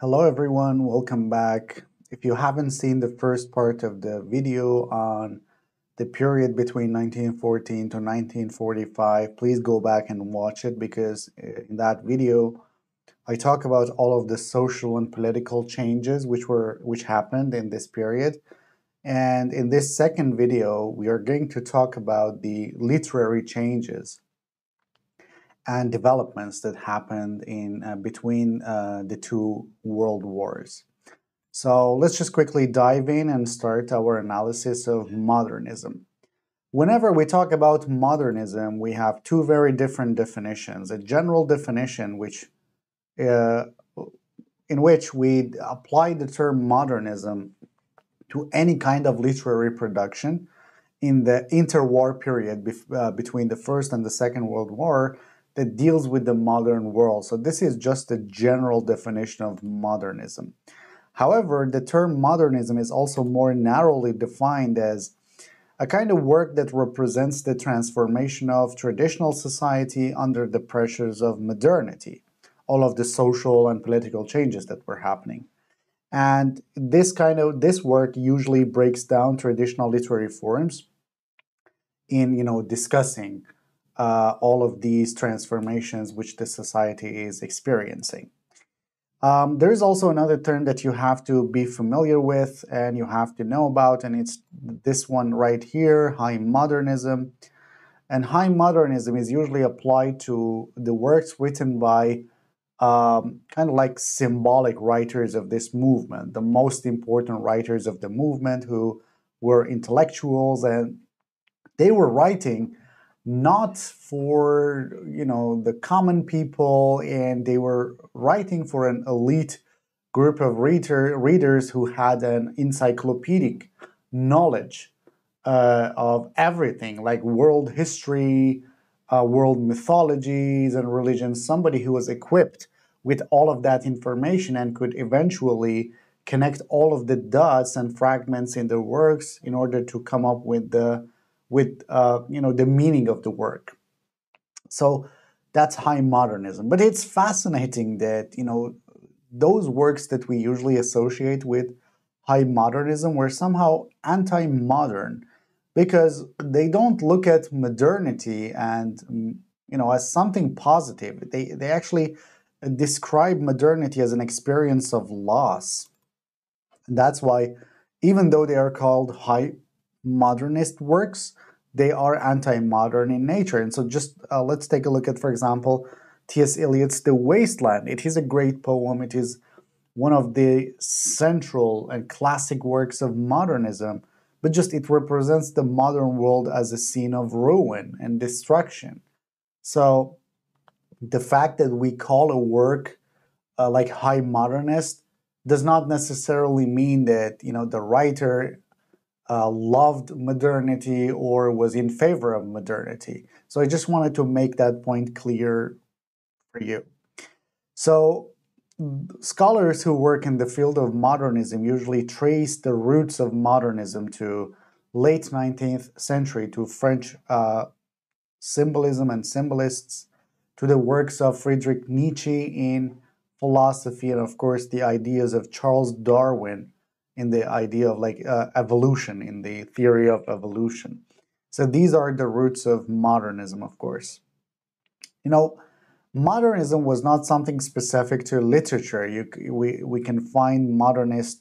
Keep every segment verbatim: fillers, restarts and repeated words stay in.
Hello everyone, welcome back. If you haven't seen the first part of the video on the period between nineteen fourteen to nineteen forty-five, please go back and watch it, because in that video I talk about all of the social and political changes which were which happened in this period. And in this second video we are going to talk about the literary changes and developments that happened in uh, between uh, the two world wars. So let's just quickly dive in and start our analysis of modernism. Whenever we talk about modernism, we have two very different definitions. A general definition which, uh, in which we apply the term modernism to any kind of literary production in the interwar period bef uh, between the First and the Second World War, that deals with the modern world. So this is just the general definition of modernism. However, the term modernism is also more narrowly defined as a kind of work that represents the transformation of traditional society under the pressures of modernity, all of the social and political changes that were happening. And this kind of this work usually breaks down traditional literary forms in, you know, discussing Uh, all of these transformations which the society is experiencing. Um, there is also another term that you have to be familiar with and you have to know about, and it's this one right here, high modernism. And high modernism is usually applied to the works written by um, kind of like symbolic writers of this movement, the most important writers of the movement, who were intellectuals, and they were writing not for, you know, the common people, and they were writing for an elite group of reader, readers who had an encyclopedic knowledge uh, of everything, like world history, uh, world mythologies and religions, somebody who was equipped with all of that information and could eventually connect all of the dots and fragments in their works in order to come up with the with uh, you know, the meaning of the work. So that's high modernism. But it's fascinating that, you know, those works that we usually associate with high modernism were somehow anti-modern, because they don't look at modernity and, you know, as something positive. They, they actually describe modernity as an experience of loss. And that's why, even though they are called high modernist works, they are anti-modern in nature. And so just uh, let's take a look at, for example, T S Eliot's The Wasteland. It is a great poem. It is one of the central and classic works of modernism, but just it represents the modern world as a scene of ruin and destruction. So the fact that we call a work uh, like high modernist does not necessarily mean that, you know, the writer Uh, loved modernity or was in favor of modernity. So I just wanted to make that point clear for you. So scholars who work in the field of modernism usually trace the roots of modernism to late nineteenth century, to French uh, symbolism and symbolists, to the works of Friedrich Nietzsche in philosophy, and of course the ideas of Charles Darwin in the idea of like uh, evolution, in the theory of evolution. So these are the roots of modernism, of course. You know, modernism was not something specific to literature. You, we, we can find modernist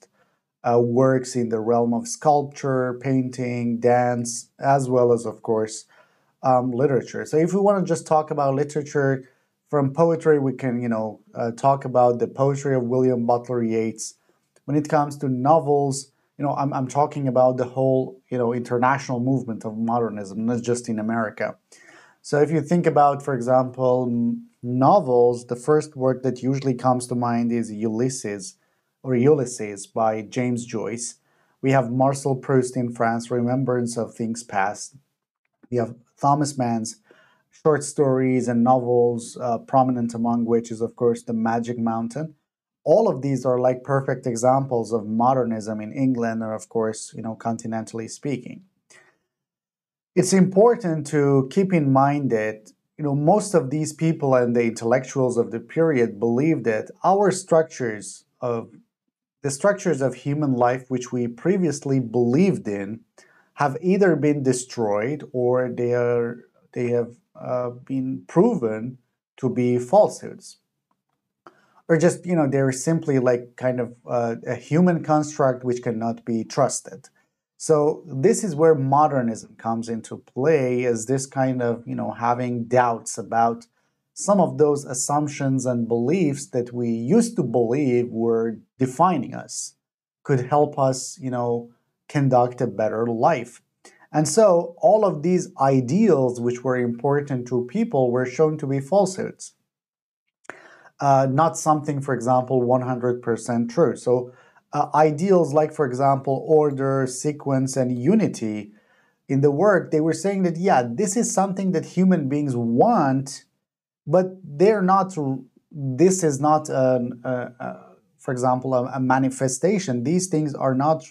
uh, works in the realm of sculpture, painting, dance, as well as, of course, um, literature. So if we want to just talk about literature, from poetry, we can, you know, uh, talk about the poetry of William Butler Yeats. When it comes to novels, you know, I'm, I'm talking about the whole, you know, international movement of modernism, not just in America. So if you think about, for example, novels, the first work that usually comes to mind is Ulysses, or Ulysses by James Joyce. We have Marcel Proust in France, Remembrance of Things Past. We have Thomas Mann's short stories and novels, uh, prominent among which is, of course, The Magic Mountain. All of these are like perfect examples of modernism in England, and of course, you know, continentally speaking. It's important to keep in mind that, you know, most of these people and the intellectuals of the period believed that our structures of the structures of human life which we previously believed in have either been destroyed or they are they have uh, been proven to be falsehoods. Or just, you know, they're simply like kind of uh, a human construct which cannot be trusted. So this is where modernism comes into play, as this kind of, you know, having doubts about some of those assumptions and beliefs that we used to believe were defining us, could help us, you know, conduct a better life. And so all of these ideals which were important to people were shown to be falsehoods. Uh, not something, for example, one hundred percent true. So uh, ideals like, for example, order, sequence, and unity in the work, they were saying that, yeah, this is something that human beings want, but they're not, this is not, an, uh, uh, for example, a, a manifestation. These things are not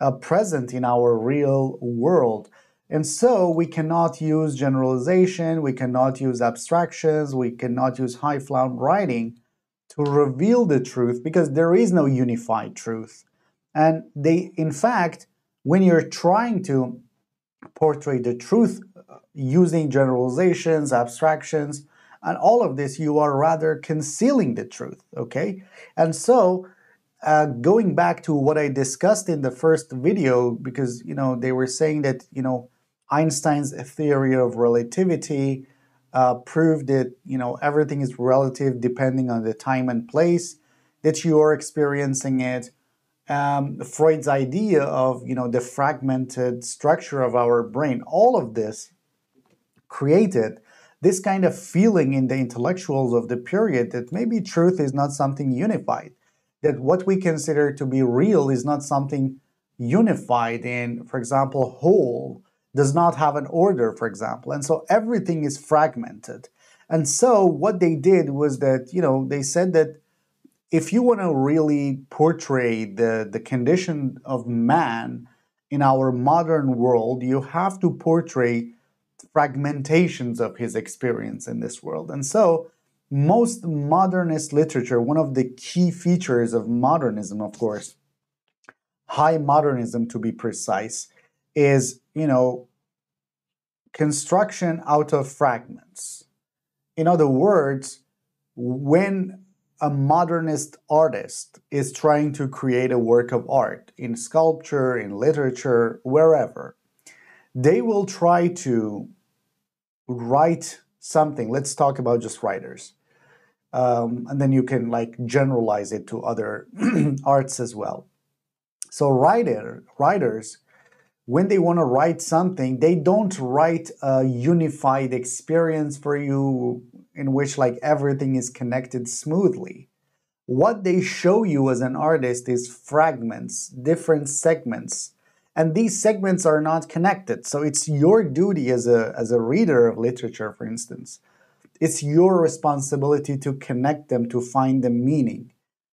uh, present in our real world. And so we cannot use generalization, we cannot use abstractions, we cannot use high-flown writing to reveal the truth, because there is no unified truth. And they, in fact, when you're trying to portray the truth using generalizations, abstractions, and all of this, you are rather concealing the truth, okay? And so, Uh, going back to what I discussed in the first video, because, you know, they were saying that, you know, Einstein's theory of relativity uh, proved that, you know, everything is relative depending on the time and place that you are experiencing it. Um, Freud's idea of, you know, the fragmented structure of our brain, all of this created this kind of feeling in the intellectuals of the period that maybe truth is not something unified. That what we consider to be real is not something unified in, for example, whole, does not have an order, for example. And so everything is fragmented. And so what they did was that, you know, they said that if you want to really portray the, the condition of man in our modern world, you have to portray fragmentations of his experience in this world. And so most modernist literature, one of the key features of modernism, of course, high modernism to be precise, is, you know, construction out of fragments. In other words, when a modernist artist is trying to create a work of art, in sculpture, in literature, wherever, they will try to write something. Let's talk about just writers. Um, and then you can like generalize it to other arts as well. So writer, writers, when they want to write something, they don't write a unified experience for you in which like everything is connected smoothly. What they show you as an artist is fragments, different segments. And these segments are not connected. So it's your duty as a, as a reader of literature, for instance. It's your responsibility to connect them, to find the meaning.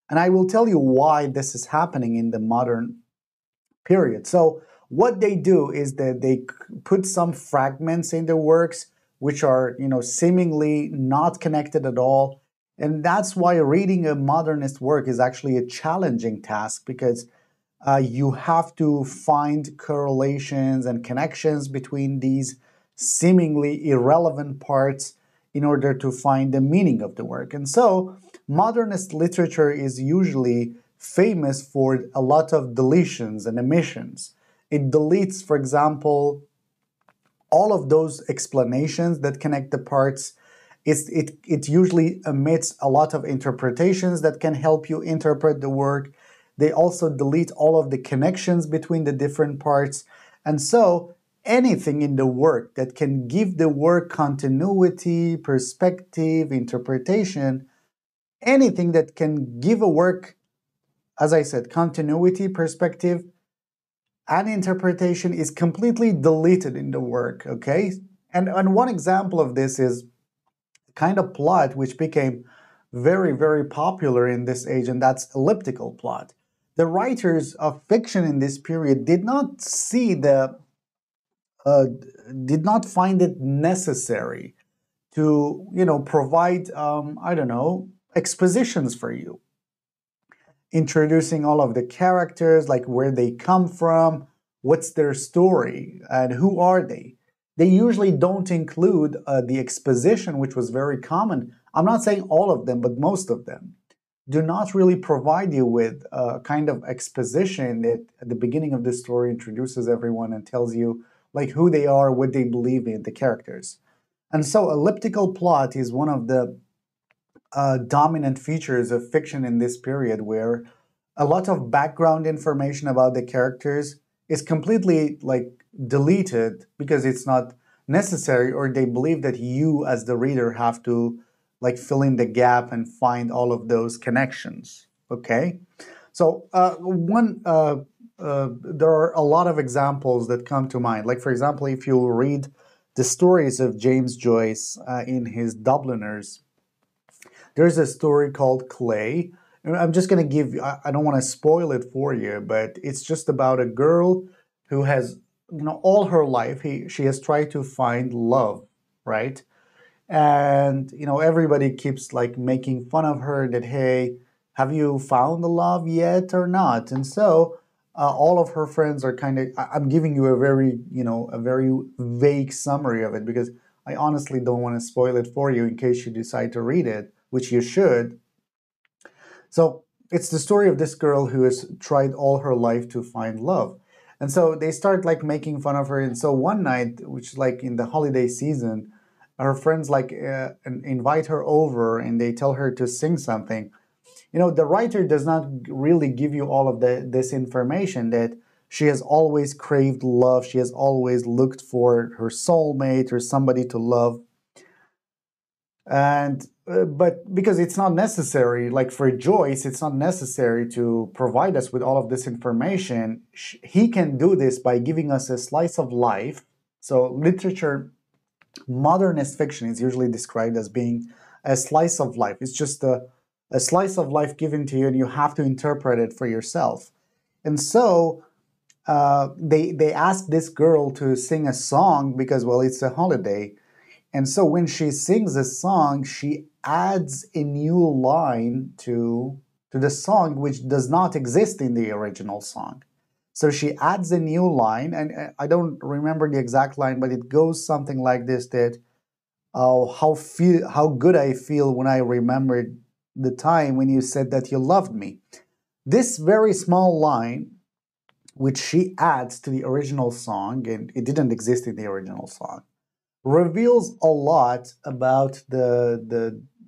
And I will tell you why this is happening in the modern period. So what they do is that they put some fragments in the works, which are, you know, seemingly not connected at all. And that's why reading a modernist work is actually a challenging task, because Uh, you have to find correlations and connections between these seemingly irrelevant parts in order to find the meaning of the work. And so modernist literature is usually famous for a lot of deletions and omissions. It deletes, for example, all of those explanations that connect the parts. It's, it, it usually omits a lot of interpretations that can help you interpret the work. They also delete all of the connections between the different parts. And so anything in the work that can give the work continuity, perspective, interpretation, anything that can give a work, as I said, continuity, perspective, and interpretation is completely deleted in the work, okay? And, and one example of this is kind of plot which became very, very popular in this age, and that's elliptical plot. The writers of fiction in this period did not see the, uh, did not find it necessary to, you know, provide, um, I don't know, expositions for you. introducing all of the characters, like where they come from, what's their story, and who are they. They usually don't include uh, the exposition, which was very common. I'm not saying all of them, but most of them do not really provide you with a kind of exposition that at the beginning of the story introduces everyone and tells you like who they are, what they believe in, the characters. And so elliptical plot is one of the uh, dominant features of fiction in this period, where a lot of background information about the characters is completely like deleted because it's not necessary, or they believe that you as the reader have to like fill in the gap and find all of those connections, okay? So uh, one, uh, uh, there are a lot of examples that come to mind. Like for example, if you read the stories of James Joyce uh, in his Dubliners, there's a story called Clay. I'm just gonna give you, I, I don't wanna spoil it for you, but it's just about a girl who has, you know, all her life, he, she has tried to find love, right? And, you know, everybody keeps like making fun of her that, hey, have you found the love yet or not? And so uh, all of her friends are kind of, I'm giving you a very, you know, a very vague summary of it because I honestly don't want to spoil it for you in case you decide to read it, which you should. So it's the story of this girl who has tried all her life to find love. And so they start like making fun of her. And so one night, which like in the holiday season, her friends like uh, invite her over and they tell her to sing something. You know, the writer does not really give you all of the, this information that she has always craved love. She has always looked for her soulmate or somebody to love. And, uh, but because it's not necessary, like for Joyce, it's not necessary to provide us with all of this information. He can do this by giving us a slice of life. So literature, modernist fiction is usually described as being a slice of life. It's just a, a slice of life given to you and you have to interpret it for yourself. And so uh, they, they ask this girl to sing a song because, well, it's a holiday. And so when she sings a song, she adds a new line to, to the song, which does not exist in the original song. So she adds a new line, and I don't remember the exact line, but it goes something like this, that, oh, how, feel, how good I feel when I remembered the time when you said that you loved me. This very small line, which she adds to the original song, and it didn't exist in the original song, reveals a lot about the, the,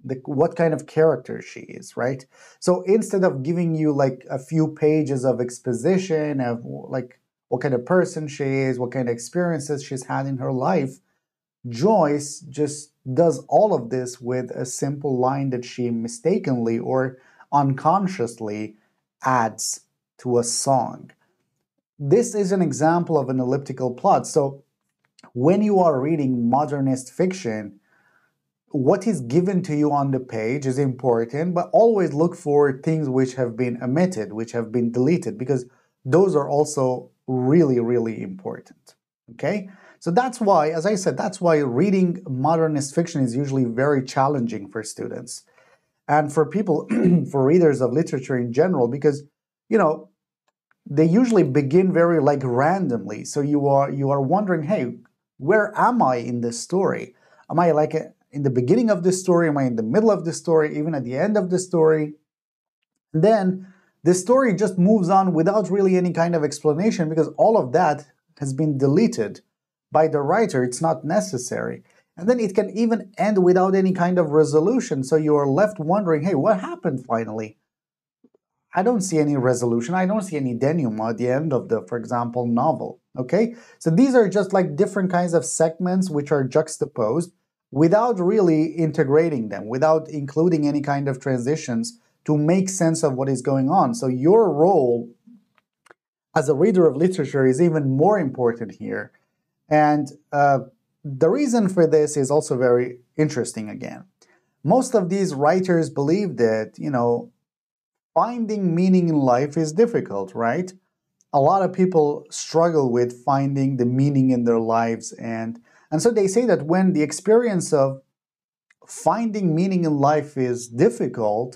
The, what kind of character she is, right? So instead of giving you like a few pages of exposition of like what kind of person she is, what kind of experiences she's had in her life, Joyce just does all of this with a simple line that she mistakenly or unconsciously adds to a song. This is an example of an elliptical plot. So when you are reading modernist fiction, what is given to you on the page is important, but always look for things which have been omitted, which have been deleted, because those are also really, really important, okay? So that's why, as I said, that's why reading modernist fiction is usually very challenging for students and for people, for readers of literature in general, because, you know, they usually begin very, like, randomly. So you are, you are wondering, hey, where am I in this story? Am I like a in the beginning of the story? Am I in the middle of the story? Even at the end of the story? And then the story just moves on without really any kind of explanation because all of that has been deleted by the writer. It's not necessary. And then it can even end without any kind of resolution. So you are left wondering, hey, what happened finally? I don't see any resolution. I don't see any denouement at the end of the, for example, novel. Okay? So these are just like different kinds of segments which are juxtaposed, without really integrating them, without including any kind of transitions to make sense of what is going on. So your role as a reader of literature is even more important here. And uh, the reason for this is also very interesting again. Most of these writers believe that, you know, finding meaning in life is difficult, right? A lot of people struggle with finding the meaning in their lives, and And so they say that when the experience of finding meaning in life is difficult,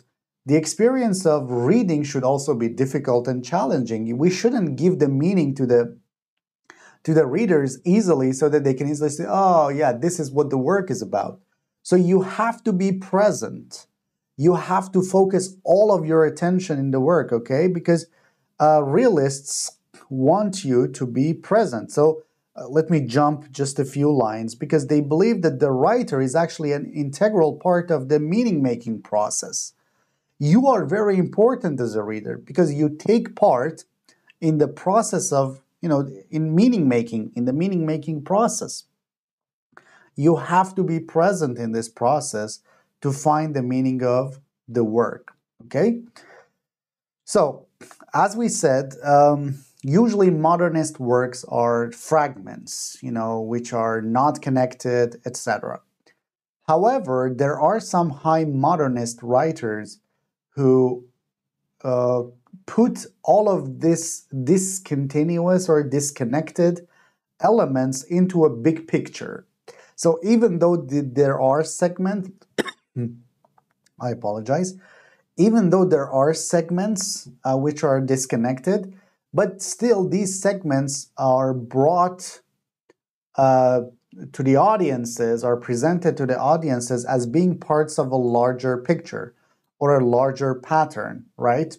The experience of reading should also be difficult and challenging. We shouldn't give the meaning to the to the readers easily so that they can easily say, oh yeah, this is what the work is about. So you have to be present. You have to focus all of your attention in the work, okay? Because uh, realists want you to be present. So uh, let me jump just a few lines, because they believe that the writer is actually an integral part of the meaning-making process. You are very important as a reader because you take part in the process of, you know, in meaning-making, in the meaning-making process. You have to be present in this process to find the meaning of the work, okay? So, as we said, um, usually modernist works are fragments, you know, which are not connected, et cetera. However, there are some high modernist writers who uh, put all of this discontinuous or disconnected elements into a big picture. So even though the, there are segments, I apologize, even though there are segments uh, which are disconnected, but still these segments are brought uh, to the audiences, are presented to the audiences as being parts of a larger picture or a larger pattern, right?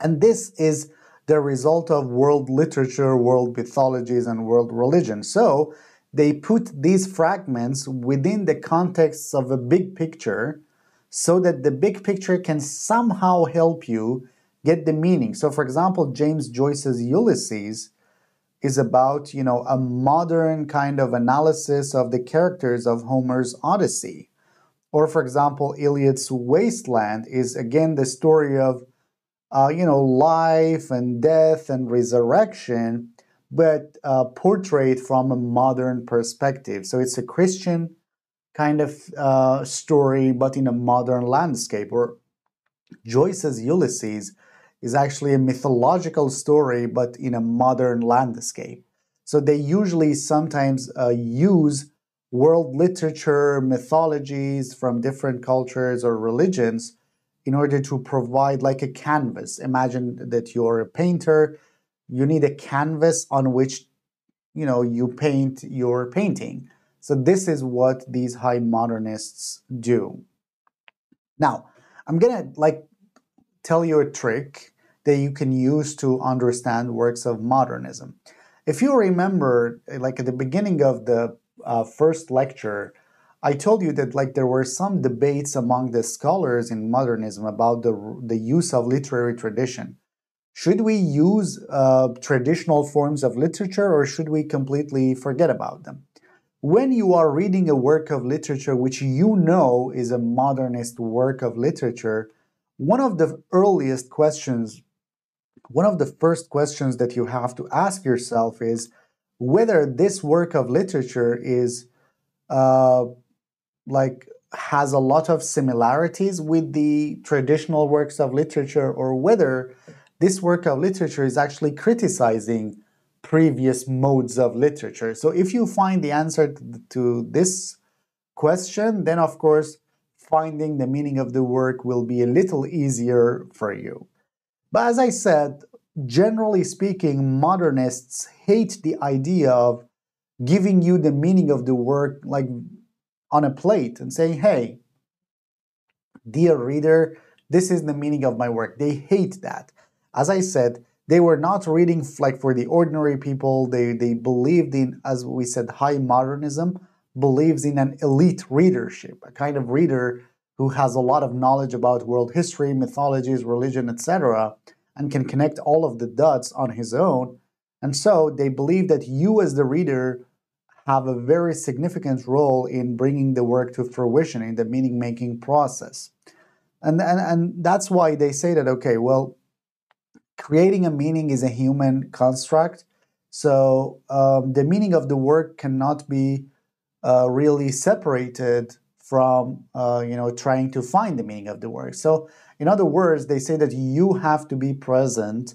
And this is the result of world literature, world mythologies, and world religion. So they put these fragments within the context of a big picture so that the big picture can somehow help you get the meaning. So, for example, James Joyce's Ulysses is about, you know, a modern kind of analysis of the characters of Homer's Odyssey. Or, for example, Eliot's Wasteland is, again, the story of, uh, you know, life and death and resurrection, but uh, portrayed from a modern perspective. So it's a Christian kind of uh, story, but in a modern landscape. Or Joyce's Ulysses is actually a mythological story, but in a modern landscape. So they usually sometimes uh, use world literature, mythologies from different cultures or religions in order to provide like a canvas. Imagine that you're a painter. You need a canvas on which, you know, you paint your painting. So this is what these high modernists do. Now, I'm gonna like tell you a trick that you can use to understand works of modernism. If you remember, like at the beginning of the uh, first lecture, I told you that like there were some debates among the scholars in modernism about the, the use of literary tradition. Should we use uh, traditional forms of literature, or should we completely forget about them? When you are reading a work of literature which you know is a modernist work of literature, one of the earliest questions, one of the first questions that you have to ask yourself is whether this work of literature is uh, like has a lot of similarities with the traditional works of literature, or whether this work of literature is actually criticizing previous modes of literature. So if you find the answer to this question, then of course finding the meaning of the work will be a little easier for you. But as I said, generally speaking, modernists hate the idea of giving you the meaning of the work like on a plate and saying, hey, dear reader, this is the meaning of my work. They hate that. As I said, they were not reading like for the ordinary people. They, they believed in, as we said, high modernism believes in an elite readership, a kind of reader who has a lot of knowledge about world history, mythologies, religion, et cetera, and can connect all of the dots on his own. And so they believe that you as the reader have a very significant role in bringing the work to fruition in the meaning-making process. And, and, and that's why they say that, okay, well, creating a meaning is a human construct, so um, the meaning of the work cannot be uh, really separated from uh, you know, trying to find the meaning of the work. So in other words, they say that you have to be present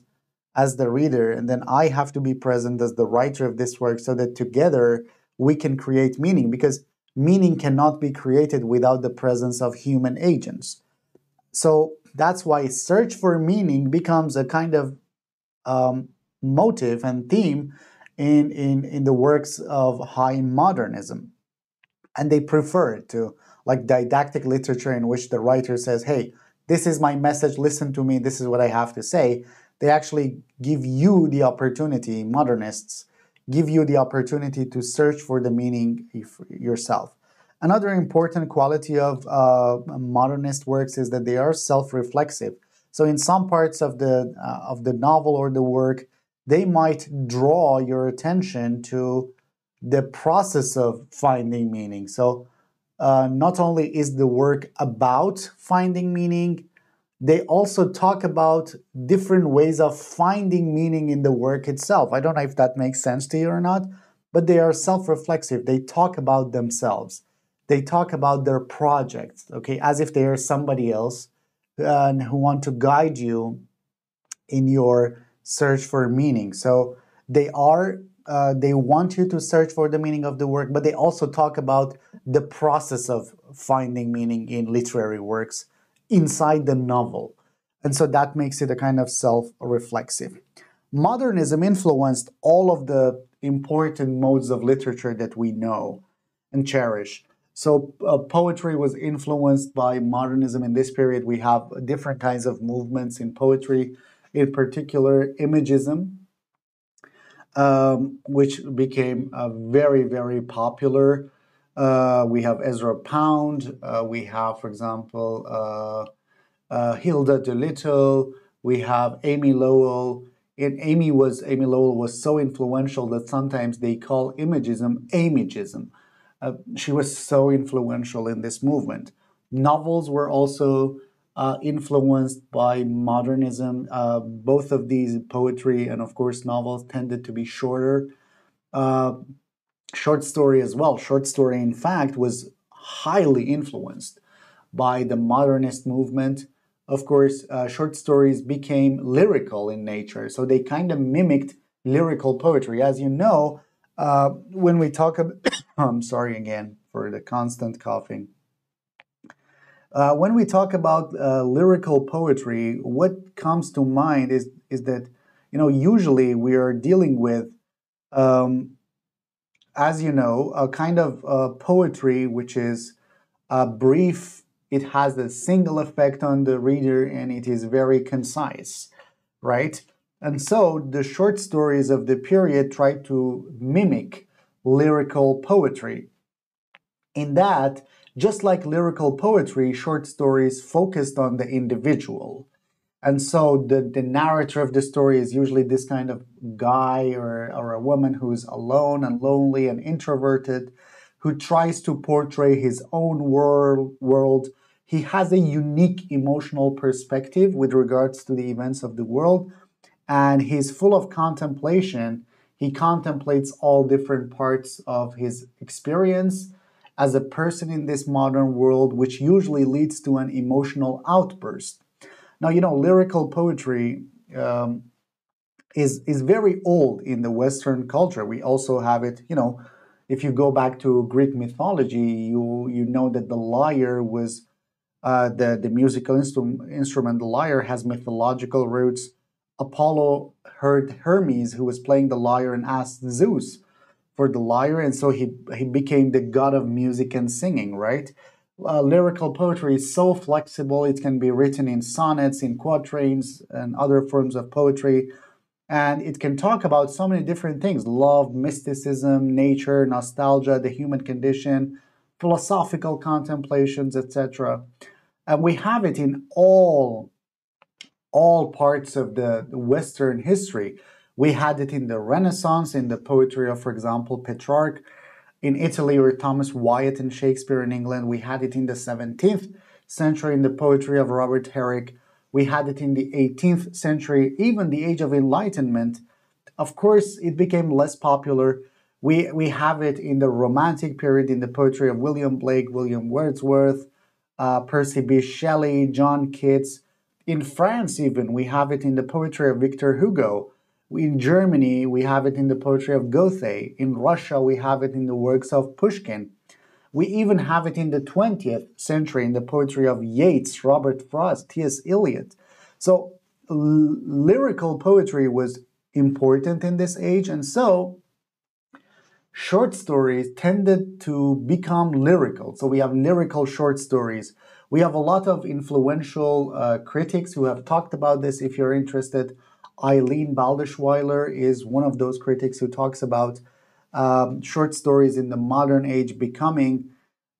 as the reader, and then I have to be present as the writer of this work, so that together we can create meaning, because meaning cannot be created without the presence of human agents. So That's why search for meaning becomes a kind of um, motive and theme in, in, in the works of high modernism. And they prefer it to like didactic literature in which the writer says, hey, this is my message, listen to me, this is what I have to say. They actually give you the opportunity, modernists give you the opportunity to search for the meaning yourself. Another important quality of uh, modernist works is that they are self-reflexive. So in some parts of the, uh, of the novel or the work, they might draw your attention to the process of finding meaning. So uh, not only is the work about finding meaning, they also talk about different ways of finding meaning in the work itself. I don't know if that makes sense to you or not, but they are self-reflexive. They talk about themselves. They talk about their projects, okay, as if they are somebody else and who want to guide you in your search for meaning. So they are, uh, they want you to search for the meaning of the work, but they also talk about the process of finding meaning in literary works inside the novel. And so that makes it a kind of self-reflexive. Modernism influenced all of the important modes of literature that we know and cherish. So uh, poetry was influenced by modernism in this period. We have different kinds of movements in poetry, in particular Imagism, um, which became uh, very, very popular. Uh, we have Ezra Pound. Uh, we have, for example, uh, uh, Hilda Doolittle. We have Amy Lowell. And Amy was Amy Lowell was so influential that sometimes they call Imagism Amagism. Uh, she was so influential in this movement. Novels were also uh, influenced by modernism. Uh, both of these, poetry and, of course, novels, tended to be shorter. Uh, short story as well. Short story, in fact, was highly influenced by the modernist movement. Of course, uh, short stories became lyrical in nature, so they kind of mimicked lyrical poetry. As you know, uh, when we talk about... I'm sorry again for the constant coughing. Uh, when we talk about uh, lyrical poetry, what comes to mind is, is that, you know, usually we are dealing with, um, as you know, a kind of uh, poetry which is uh, brief. It has a single effect on the reader and it is very concise, right? And so the short stories of the period try to mimic lyrical poetry. In that, just like lyrical poetry, short stories focused on the individual. And so the, the narrator of the story is usually this kind of guy or, or a woman who is alone and lonely and introverted, who tries to portray his own world. world. He has a unique emotional perspective with regards to the events of the world, and he's full of contemplation. He contemplates all different parts of his experience as a person in this modern world, which usually leads to an emotional outburst. Now, you know, lyrical poetry um, is, is very old in the Western culture. We also have it, you know, if you go back to Greek mythology, you, you know that the lyre was, uh, the, the musical instru instrument, the lyre has mythological roots. Apollo heard Hermes, who was playing the lyre, and asked Zeus for the lyre, and so he, he became the god of music and singing, right? Uh, lyrical poetry is so flexible. It can be written in sonnets, in quatrains, and other forms of poetry, and it can talk about so many different things: love, mysticism, nature, nostalgia, the human condition, philosophical contemplations, et cetera. And we have it in all all parts of the Western history. We had it in the Renaissance, in the poetry of, for example, Petrarch in Italy, or Thomas Wyatt and Shakespeare in England. We had it in the seventeenth century in the poetry of Robert Herrick. We had it in the eighteenth century, even the Age of Enlightenment. Of course, it became less popular. We, we have it in the Romantic period, in the poetry of William Blake, William Wordsworth, uh, Percy B. Shelley, John Keats. In France, even, we have it in the poetry of Victor Hugo. In Germany, we have it in the poetry of Goethe. In Russia, we have it in the works of Pushkin. We even have it in the twentieth century in the poetry of Yeats, Robert Frost, T S Eliot. So lyrical poetry was important in this age, and so short stories tended to become lyrical. So we have lyrical short stories. We have a lot of influential uh, critics who have talked about this. If you're interested, Eileen Baldishweiler is one of those critics who talks about um, short stories in the modern age becoming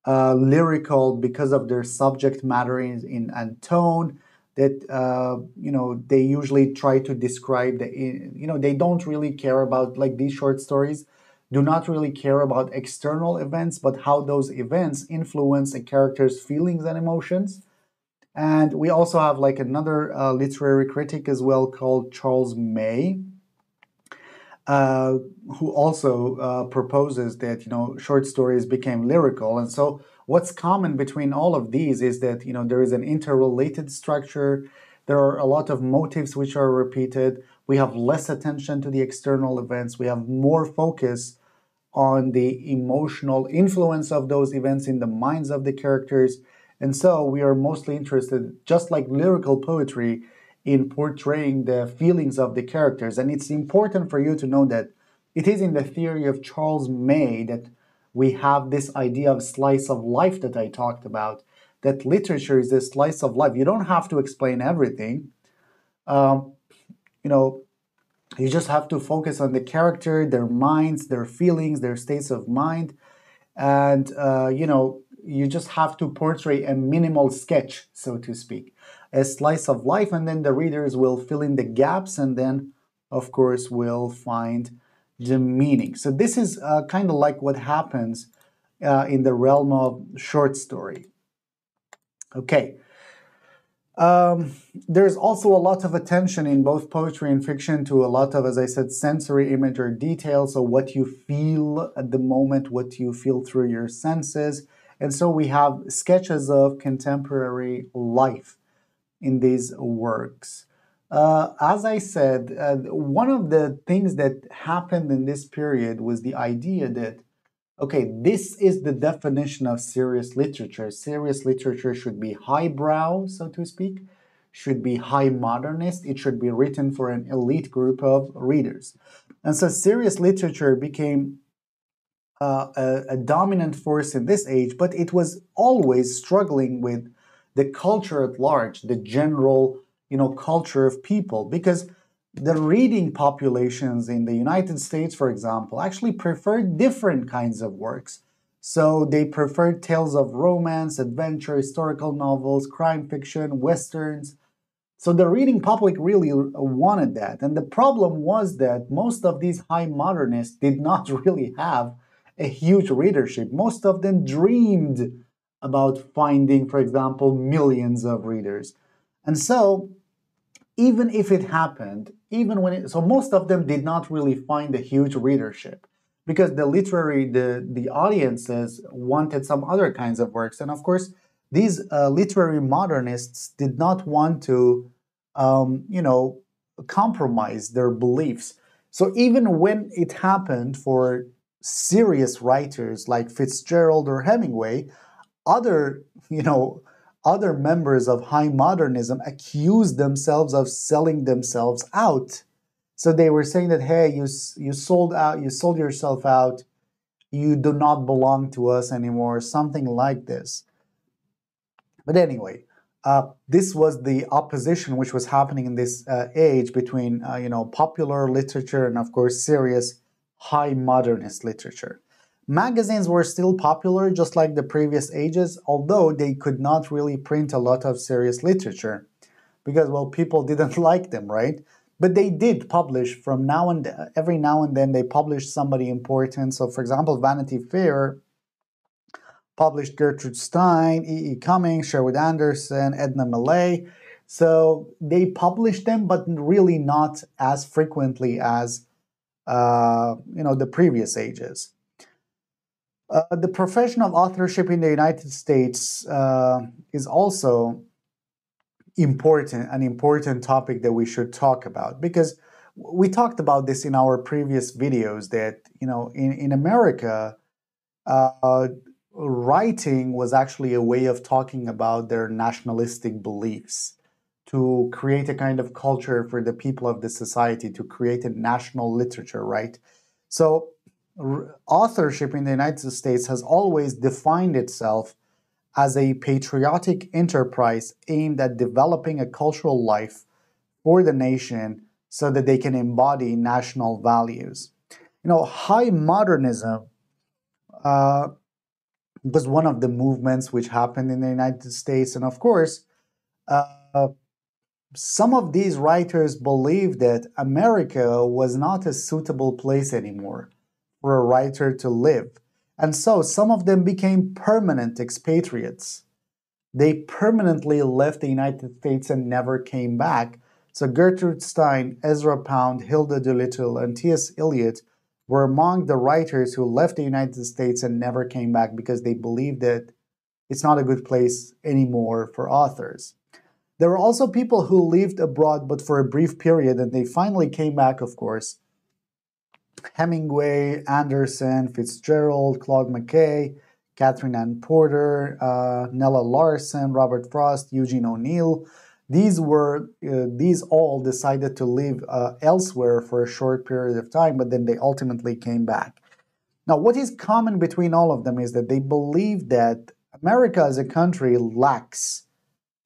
uh, lyrical because of their subject matter in, in, and tone, that, uh, you know, they usually try to describe, the, you know, they don't really care about, like these short stories do not really care about external events, but how those events influence a character's feelings and emotions. And we also have like another uh, literary critic as well called Charles May, uh, who also uh, proposes that, you know, short stories became lyrical. And so what's common between all of these is that, you know, there is an interrelated structure. There are a lot of motifs which are repeated. We have less attention to the external events. We have more focus on the emotional influence of those events in the minds of the characters. And so we are mostly interested, just like lyrical poetry, in portraying the feelings of the characters. And it's important for you to know that it is in the theory of Charles May that we have this idea of slice of life that I talked about, that literature is a slice of life. You don't have to explain everything. Um, you know, you just have to focus on the character, their minds, their feelings, their states of mind. And, uh, you know, you just have to portray a minimal sketch, so to speak, a slice of life. And then the readers will fill in the gaps and then, of course, will find the meaning. So this is uh, kind of like what happens uh, in the realm of short story. Okay. Um, there's also a lot of attention in both poetry and fiction to a lot of, as I said, sensory image or detail. So what you feel at the moment, what you feel through your senses. And so we have sketches of contemporary life in these works. Uh, as I said, uh, one of the things that happened in this period was the idea that, okay, this is the definition of serious literature. Serious literature should be highbrow, so to speak, should be high modernist. It should be written for an elite group of readers. And so serious literature became uh, a, a dominant force in this age, but it was always struggling with the culture at large, the general, you know, culture of people, because the reading populations in the United States, for example, actually preferred different kinds of works. So they preferred tales of romance, adventure, historical novels, crime fiction, westerns. So the reading public really wanted that. And the problem was that most of these high modernists did not really have a huge readership. Most of them dreamed about finding, for example, millions of readers. And so even if it happened, even when it, so most of them did not really find a huge readership because the literary, the, the audiences wanted some other kinds of works. And of course, these uh, literary modernists did not want to, um, you know, compromise their beliefs. So even when it happened for serious writers like Fitzgerald or Hemingway, other, you know, other members of high modernism accused themselves of selling themselves out. So they were saying that, hey, you, you sold out, you sold yourself out, you do not belong to us anymore, something like this. But anyway, uh, this was the opposition which was happening in this uh, age between, uh, you know, popular literature and, of course, serious high modernist literature. Magazines were still popular, just like the previous ages, although they could not really print a lot of serious literature because, well, people didn't like them, right? But they did publish from now and then, every now and then they published somebody important. So, for example, Vanity Fair published Gertrude Stein, E E. Cummings, Sherwood Anderson, Edna Millay. So they published them, but really not as frequently as, uh, you know, the previous ages. Uh, the profession of authorship in the United States uh, is also important, an important topic that we should talk about, because we talked about this in our previous videos that, you know, in, in America, uh, writing was actually a way of talking about their nationalistic beliefs, to create a kind of culture for the people of the society, to create a national literature, right? So authorship in the United States has always defined itself as a patriotic enterprise aimed at developing a cultural life for the nation so that they can embody national values. You know, high modernism uh, was one of the movements which happened in the United States. And of course, uh, some of these writers believed that America was not a suitable place anymore for a writer to live. And so some of them became permanent expatriates. They permanently left the United States and never came back. So Gertrude Stein, Ezra Pound, Hilda Doolittle, and T S Eliot were among the writers who left the United States and never came back because they believed that it's not a good place anymore for authors. There were also people who lived abroad but for a brief period, and they finally came back, of course. Hemingway, Anderson, Fitzgerald, Claude McKay, Katherine Anne Porter, uh, Nella Larsen, Robert Frost, Eugene O'Neill. These were, uh, these all decided to live uh, elsewhere for a short period of time, but then they ultimately came back. Now, what is common between all of them is that they believe that America as a country lacks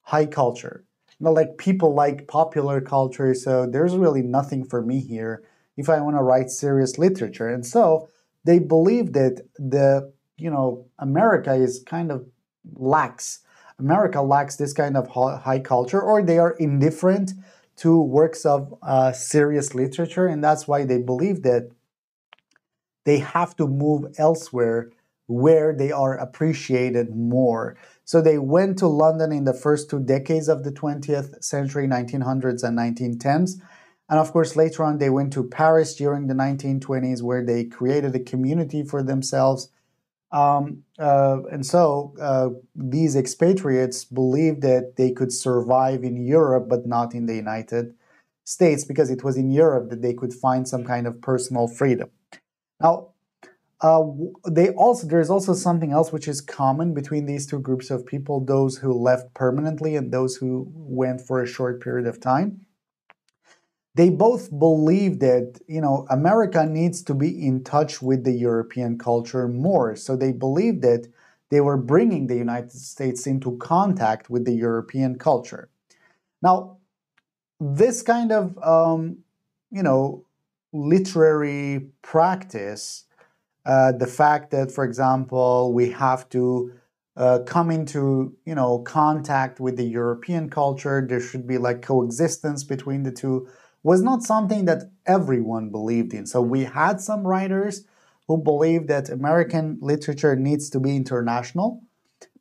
high culture. You know, like people like popular culture, so there's really nothing for me here if I want to write serious literature. And so they believe that the, you know, America is kind of lax. America lacks this kind of high culture, or they are indifferent to works of uh, serious literature. And that's why they believe that they have to move elsewhere where they are appreciated more. So they went to London in the first two decades of the twentieth century, nineteen hundreds and nineteen tens. And of course, later on, they went to Paris during the nineteen twenties, where they created a community for themselves. Um, uh, and so uh, these expatriates believed that they could survive in Europe, but not in the United States, because it was in Europe that they could find some kind of personal freedom. Now, uh, they also there's also something else which is common between these two groups of people, those who left permanently and those who went for a short period of time. They both believe that, you know, America needs to be in touch with the European culture more. So they believe that they were bringing the United States into contact with the European culture. Now, this kind of, um, you know, literary practice, uh, the fact that, for example, we have to Uh, come into, you know, contact with the European culture, there should be like coexistence between the two, was not something that everyone believed in. So we had some writers who believed that American literature needs to be international,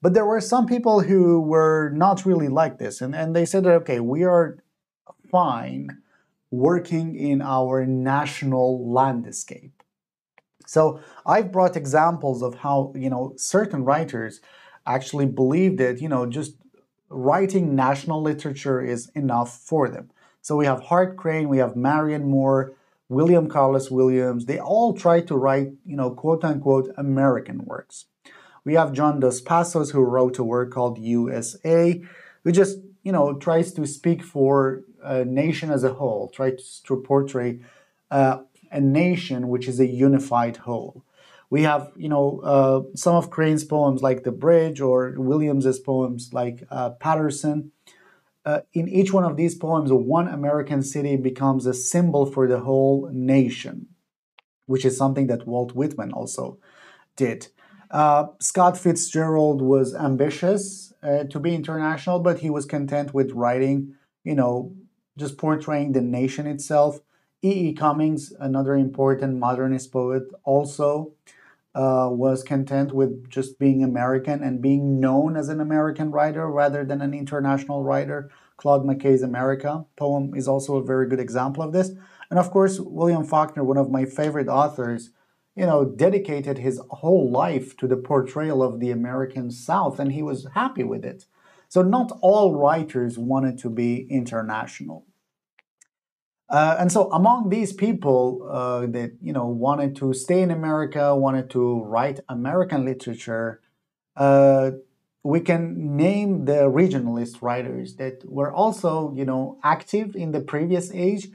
but there were some people who were not really like this. And, and they said that, okay, we are fine working in our national landscape. So I've brought examples of how, you know, certain writers actually believe that, you know, just writing national literature is enough for them. So we have Hart Crane, we have Marianne Moore, William Carlos Williams. They all try to write, you know, quote-unquote American works. We have John Dos Passos, who wrote a work called U S A, who just, you know, tries to speak for a nation as a whole, tries to portray uh, a nation which is a unified whole. We have, you know, uh, some of Crane's poems like The Bridge, or Williams's poems like uh, Patterson. Uh, in each one of these poems, one American city becomes a symbol for the whole nation, which is something that Walt Whitman also did. Uh, Scott Fitzgerald was ambitious uh, to be international, but he was content with writing, you know, just portraying the nation itself. E E. Cummings, another important modernist poet, also uh, was content with just being American and being known as an American writer rather than an international writer. Claude McKay's America poem is also a very good example of this. And of course, William Faulkner, one of my favorite authors, you know, dedicated his whole life to the portrayal of the American South, and he was happy with it. So not all writers wanted to be international. Uh, and so among these people uh, that, you know, wanted to stay in America, wanted to write American literature, uh, we can name the regionalist writers that were also, you know, active in the previous age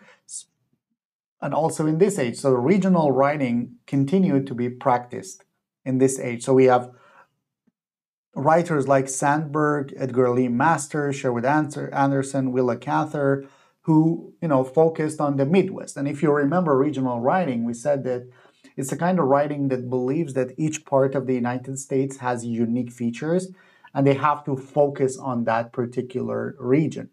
and also in this age. So regional writing continued to be practiced in this age. So we have writers like Sandburg, Edgar Lee Master, Sherwood Anderson, Willa Cather, who, you know, focused on the Midwest. And if you remember regional writing, we said that it's the kind of writing that believes that each part of the United States has unique features and they have to focus on that particular region.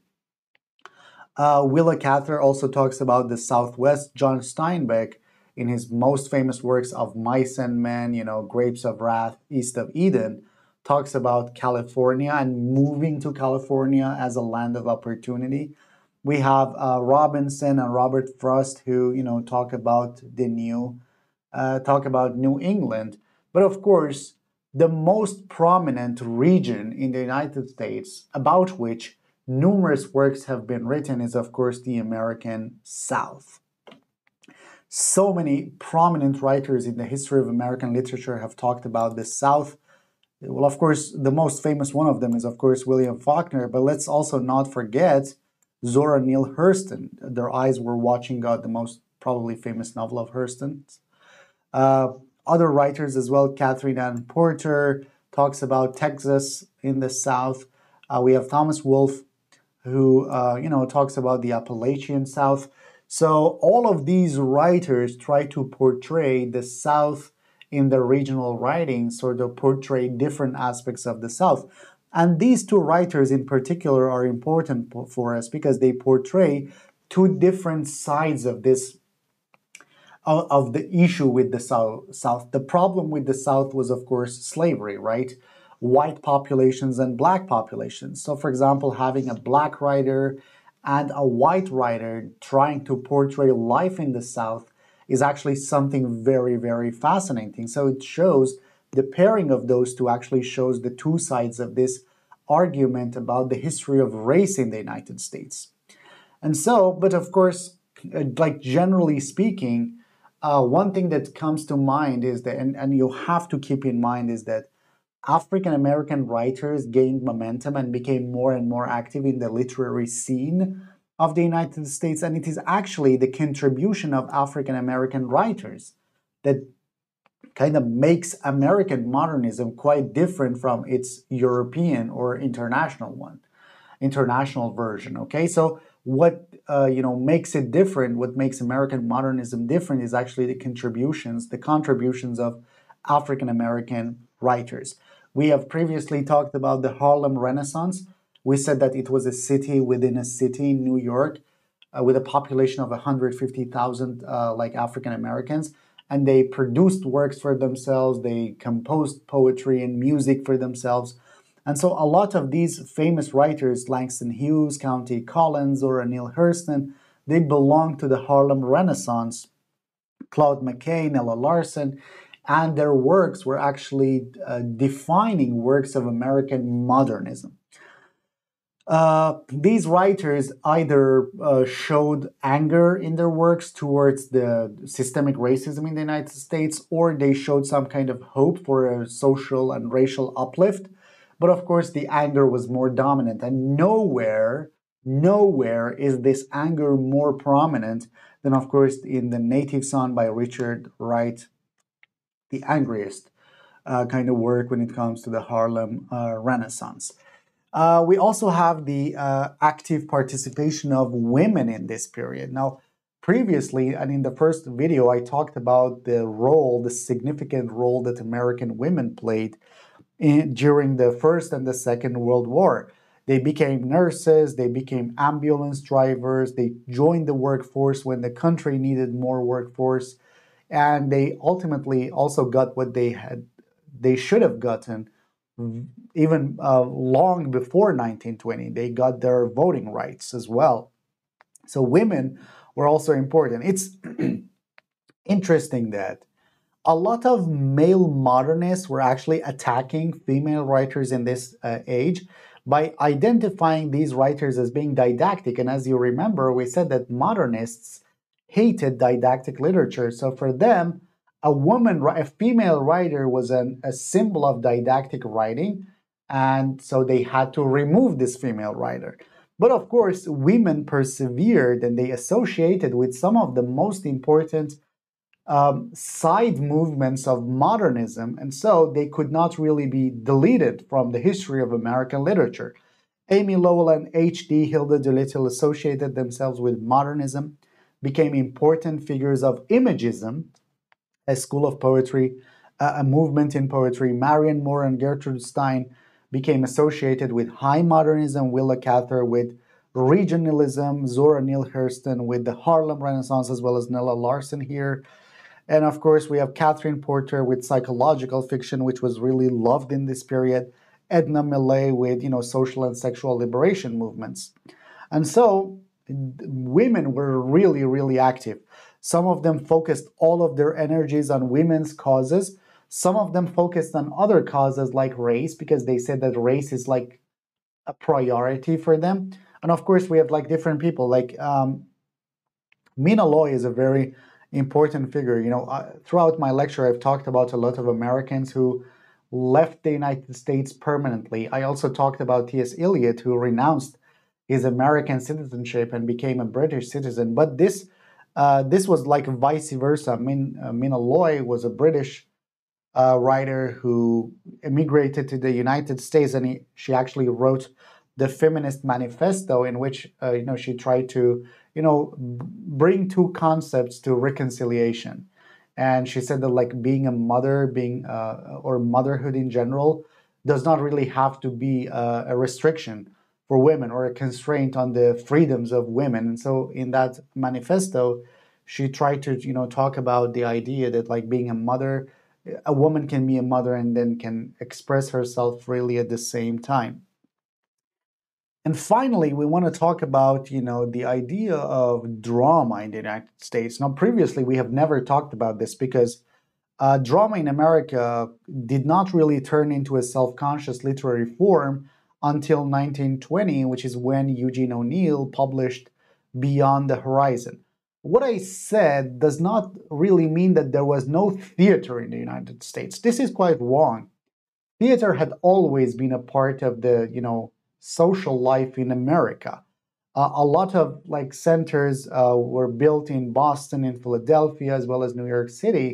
Uh, Willa Cather also talks about the Southwest. John Steinbeck, in his most famous works of Mice and Men, you know, Grapes of Wrath, East of Eden, talks about California and moving to California as a land of opportunity. We have uh, Robinson and Robert Frost who, you know, talk about the new, uh, talk about New England. But of course, the most prominent region in the United States about which numerous works have been written is, of course, the American South. So many prominent writers in the history of American literature have talked about the South. Well, of course, the most famous one of them is, of course, William Faulkner. But let's also not forget Zora Neale Hurston. Their Eyes Were Watching God, the most probably famous novel of Hurston's. Uh, other writers as well, Katherine Anne Porter talks about Texas in the South. Uh, we have Thomas Wolfe, who, uh, you know, talks about the Appalachian South. So all of these writers try to portray the South in their regional writings, sort of portray different aspects of the South. And these two writers in particular are important for us because they portray two different sides of this, of the issue with the South. The problem with the South was, of course, slavery, right? White populations and black populations. So, for example, having a black writer and a white writer trying to portray life in the South is actually something very, very fascinating. So it shows the pairing of those two actually shows the two sides of this argument about the history of race in the United States. And so, but of course, like generally speaking, uh, one thing that comes to mind is that, and, and you have to keep in mind is that African-American writers gained momentum and became more and more active in the literary scene of the United States, and it is actually the contribution of African-American writers that kind of makes American modernism quite different from its European or international one, international version, okay? So what, uh, you know, makes it different, what makes American modernism different is actually the contributions, the contributions of African-American writers. We have previously talked about the Harlem Renaissance. We said that it was a city within a city in New York uh, with a population of one hundred fifty thousand uh, like African Americans, and they produced works for themselves, they composed poetry and music for themselves. And so a lot of these famous writers, Langston Hughes, County Collins, Zora Neale Hurston, they belong to the Harlem Renaissance. Claude McKay, Nella Larsen, and their works were actually uh, defining works of American modernism. Uh, these writers either uh, showed anger in their works towards the systemic racism in the United States, or they showed some kind of hope for a social and racial uplift. But of course, the anger was more dominant, and nowhere, nowhere is this anger more prominent than, of course, in The Native Son by Richard Wright, the angriest uh, kind of work when it comes to the Harlem uh, Renaissance. Uh, we also have the uh, active participation of women in this period. Now, previously, and in the first video, I talked about the role, the significant role that American women played in, during the First and the Second World War. They became nurses, they became ambulance drivers, they joined the workforce when the country needed more workforce, and they ultimately also got what they had, they should have gotten even uh, long before nineteen twenty. They got their voting rights as well. So women were also important. It's interesting that a lot of male modernists were actually attacking female writers in this uh, age by identifying these writers as being didactic. And as you remember, we said that modernists hated didactic literature. So for them, a woman, a female writer was an, a symbol of didactic writing, and so they had to remove this female writer. But of course, women persevered and they associated with some of the most important um, side movements of modernism, and so they could not really be deleted from the history of American literature. Amy Lowell and H D Hilda Doolittle associated themselves with modernism, became important figures of Imagism, a school of poetry, a movement in poetry. Marianne Moore and Gertrude Stein became associated with high modernism, Willa Cather with regionalism, Zora Neale Hurston with the Harlem Renaissance, as well as Nella Larsen here. And of course, we have Katherine Porter with psychological fiction, which was really loved in this period. Edna Millay with, you know, social and sexual liberation movements. And so women were really, really active. Some of them focused all of their energies on women's causes. Some of them focused on other causes like race, because they said that race is like a priority for them. And of course, we have like different people. Like um, Mina Loy is a very important figure. You know, uh, throughout my lecture, I've talked about a lot of Americans who left the United States permanently. I also talked about T S Eliot, who renounced his American citizenship and became a British citizen. But this uh, this was like vice versa. Min, uh, Mina Loy was a British Uh, writer who immigrated to the United States, and he, she actually wrote the Feminist Manifesto, in which uh, you know she tried to you know bring two concepts to reconciliation. And she said that like being a mother, being uh, or motherhood in general, does not really have to be uh, a restriction for women or a constraint on the freedoms of women. And so in that manifesto, she tried to you know talk about the idea that like being a mother. A woman can be a mother and then can express herself freely at the same time. And finally, we want to talk about, you know, the idea of drama in the United States. Now, previously, we have never talked about this because uh, drama in America did not really turn into a self-conscious literary form until nineteen twenty, which is when Eugene O'Neill published Beyond the Horizon. What I said does not really mean that there was no theater in the United States. This is quite wrong. Theater had always been a part of the, you know, social life in America. Uh, a lot of like centers uh, were built in Boston, in Philadelphia, as well as New York City,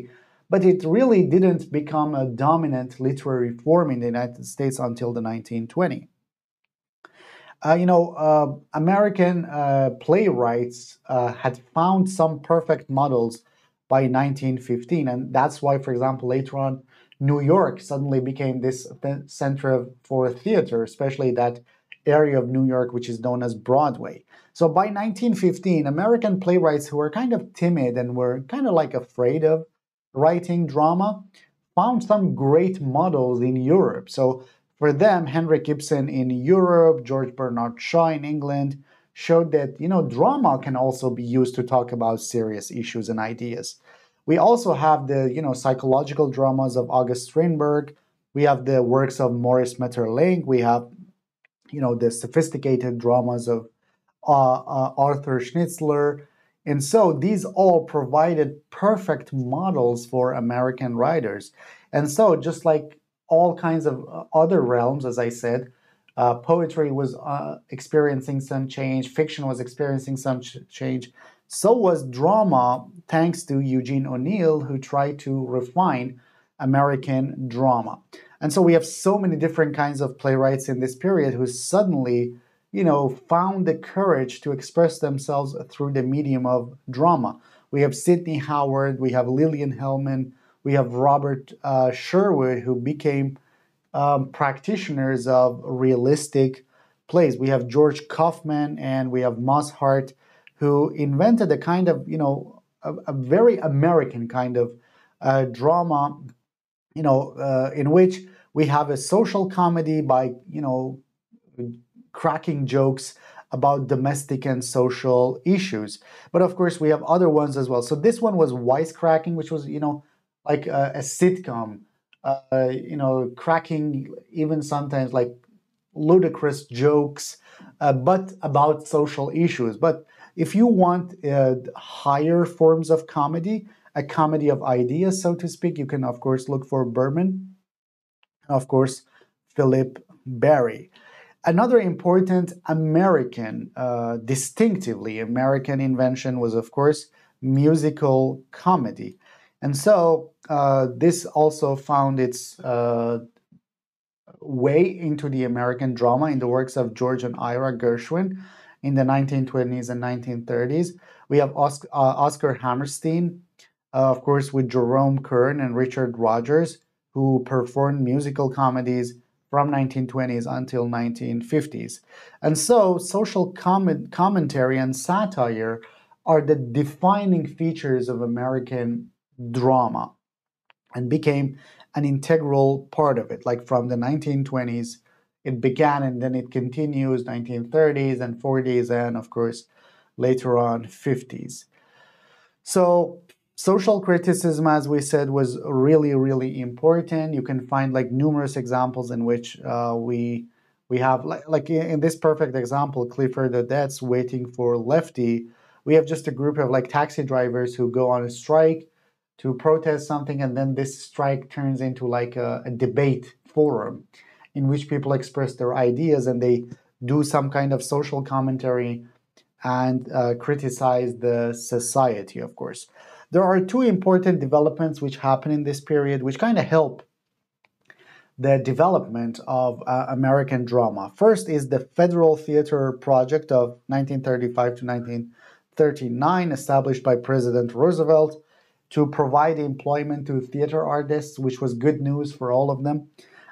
but it really didn't become a dominant literary form in the United States until the nineteen twenties. Uh, you know, uh, American uh, playwrights uh, had found some perfect models by nineteen fifteen, and that's why, for example, later on, New York suddenly became this th center for theater, especially that area of New York, which is known as Broadway. So by nineteen fifteen, American playwrights who were kind of timid and were kind of like afraid of writing drama found some great models in Europe. So for them, Henrik Ibsen in Europe, George Bernard Shaw in England, showed that, you know, drama can also be used to talk about serious issues and ideas. We also have the, you know, psychological dramas of August Strindberg. We have the works of Maurice Maeterlinck. We have, you know, the sophisticated dramas of uh, uh, Arthur Schnitzler. And so these all provided perfect models for American writers. And so just like all kinds of other realms, as I said, uh, poetry was uh, experiencing some change, fiction was experiencing some ch change, so was drama, thanks to Eugene O'Neill, who tried to refine American drama. And so we have so many different kinds of playwrights in this period who suddenly, you know, found the courage to express themselves through the medium of drama. We have Sidney Howard, we have Lillian Hellman, we have Robert uh, Sherwood, who became um, practitioners of realistic plays. We have George Kaufman, and we have Moss Hart, who invented a kind of, you know, a, a very American kind of uh, drama, you know, uh, in which we have a social comedy by, you know, cracking jokes about domestic and social issues. But of course, we have other ones as well. So this one was Wisecracking, which was, you know, like a, a sitcom, uh, you know, cracking even sometimes like ludicrous jokes, uh, but about social issues. But if you want uh, higher forms of comedy, a comedy of ideas, so to speak. You can, of course, look for Berman, of course, Philip Barry. Another important American, uh, distinctively American invention was, of course, musical comedy. And so uh, this also found its uh, way into the American drama in the works of George and Ira Gershwin in the nineteen twenties and nineteen thirties. We have Oscar, uh, Oscar Hammerstein, uh, of course, with Jerome Kern and Richard Rogers, who performed musical comedies from nineteen twenties until nineteen fifties. And so social comment, commentary and satire are the defining features of American drama and became an integral part of it. Like from the nineteen twenties, it began and then it continues nineteen thirties and forties and, of course, later on fifties. So social criticism, as we said, was really, really important. You can find like numerous examples in which uh, we we have, like, like in this perfect example, Clifford Odets Waiting for Lefty. We have just a group of like taxi drivers who go on a strike to protest something, and then this strike turns into like a, a debate forum in which people express their ideas and they do some kind of social commentary and uh, criticize the society, of course. There are two important developments which happen in this period, which kind of help the development of uh, American drama. First is the Federal Theater Project of nineteen thirty-five to nineteen thirty-nine, established by President Roosevelt to provide employment to theater artists, which was good news for all of them.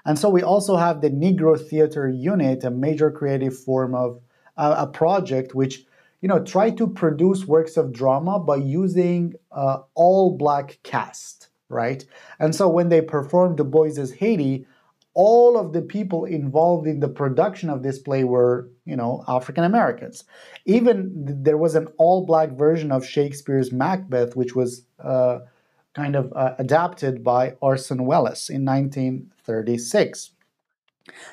And so we also have the Negro Theater Unit, a major creative form of uh, a project which, you know, try to produce works of drama by using uh, all black cast, right? And so when they performed Du Bois's Haiti, all of the people involved in the production of this play were, you know, African Americans. Even there was an all black version of Shakespeare's Macbeth, which was uh, kind of uh, adapted by Orson Welles in nineteen thirty-six.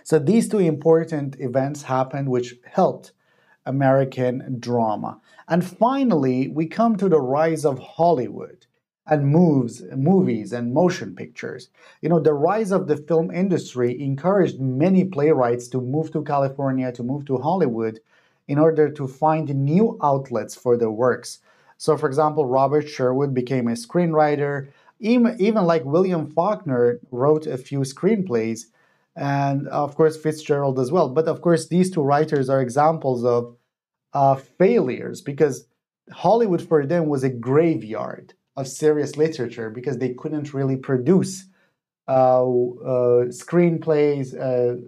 So these two important events happened, which helped American drama. And finally, we come to the rise of Hollywood and moves, movies and motion pictures. You know, the rise of the film industry encouraged many playwrights to move to California, to move to Hollywood in order to find new outlets for their works. So, for example, Robert Sherwood became a screenwriter. Even, even like William Faulkner wrote a few screenplays, and of course Fitzgerald as well. But of course, these two writers are examples of uh, failures, because Hollywood for them was a graveyard of serious literature, because they couldn't really produce uh, uh, screenplays uh,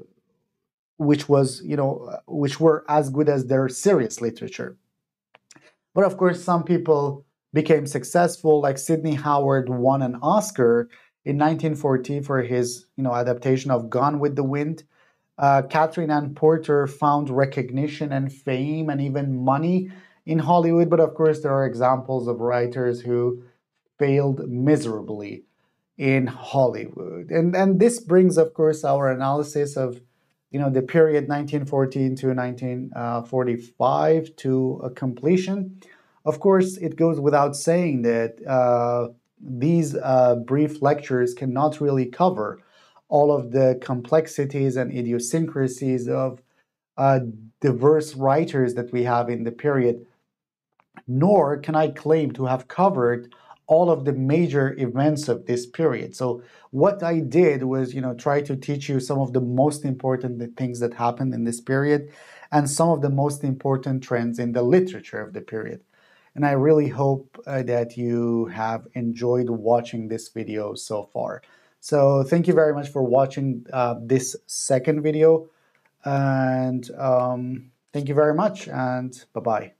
which was, you know, which were as good as their serious literature. But of course, some people became successful, like Sidney Howard won an Oscar in nineteen forty for his, you know, adaptation of Gone with the Wind. Uh, Katherine Anne Porter found recognition and fame and even money in Hollywood. But of course, there are examples of writers who failed miserably in Hollywood. And, and this brings, of course, our analysis of, you know, the period nineteen fourteen to nineteen forty-five to a completion. Of course, it goes without saying that uh, These uh, brief lectures cannot really cover all of the complexities and idiosyncrasies of uh, diverse writers that we have in the period, nor can I claim to have covered all of the major events of this period. So what I did was, you know, try to teach you some of the most important things that happened in this period and some of the most important trends in the literature of the period. And I really hope uh, that you have enjoyed watching this video so far. So thank you very much for watching uh, this second video, and um, thank you very much, and bye-bye.